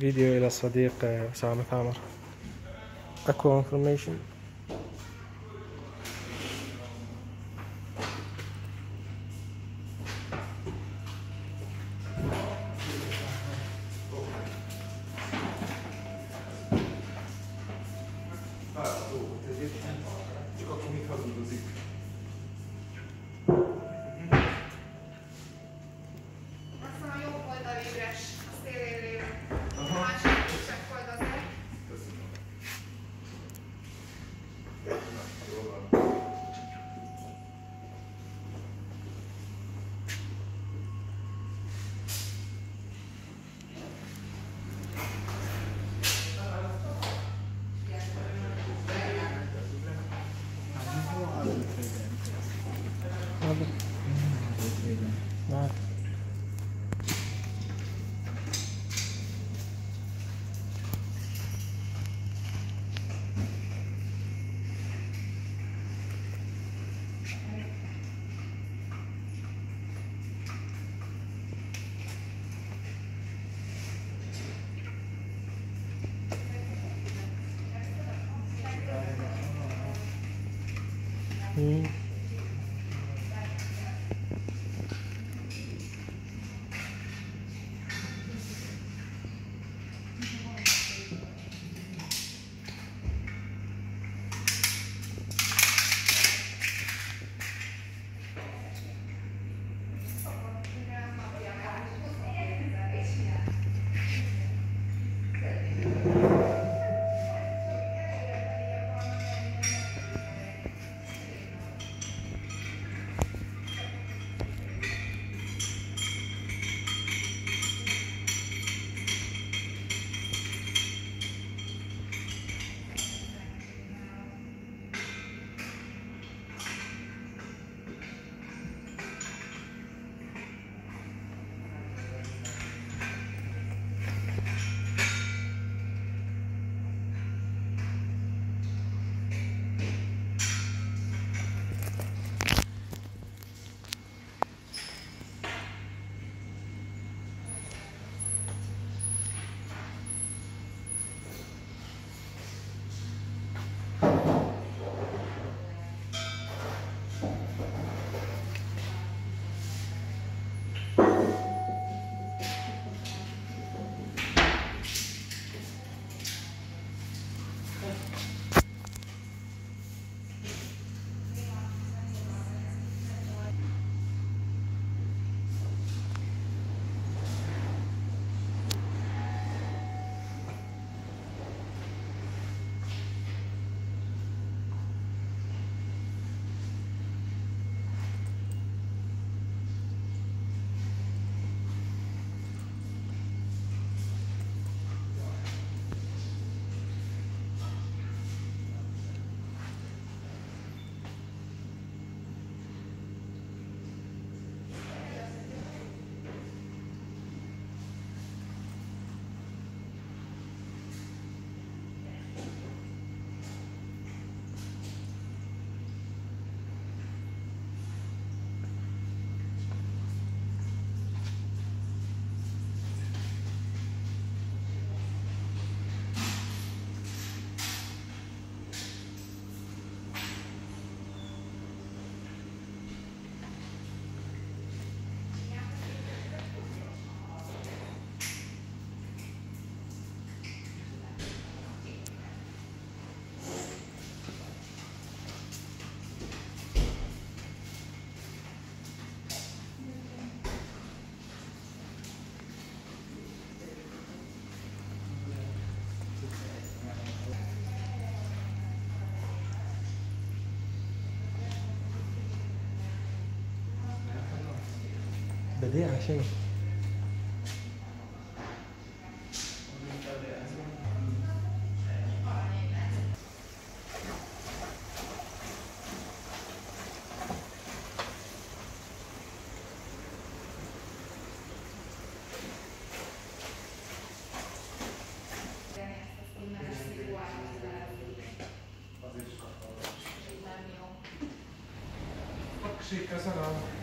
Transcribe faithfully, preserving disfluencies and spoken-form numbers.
فيديو إلى الصديق أسامة ثامر. أكوا انفورميشن Mm-hmm. بديع شيء شيء كسر.